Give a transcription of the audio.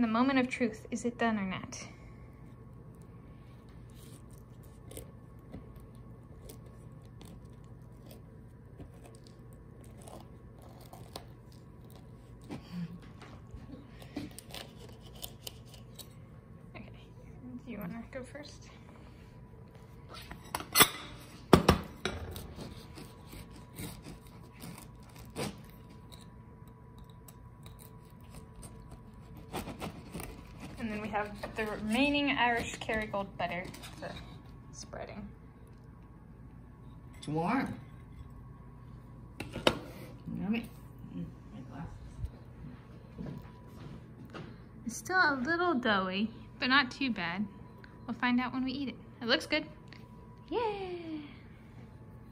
in the moment of truth, is it done or not? Okay, do you want to go first? And then we have the remaining Irish Kerrygold butter for spreading. It's warm. Yummy. It's still a little doughy, but not too bad. We'll find out when we eat it. It looks good. Yay!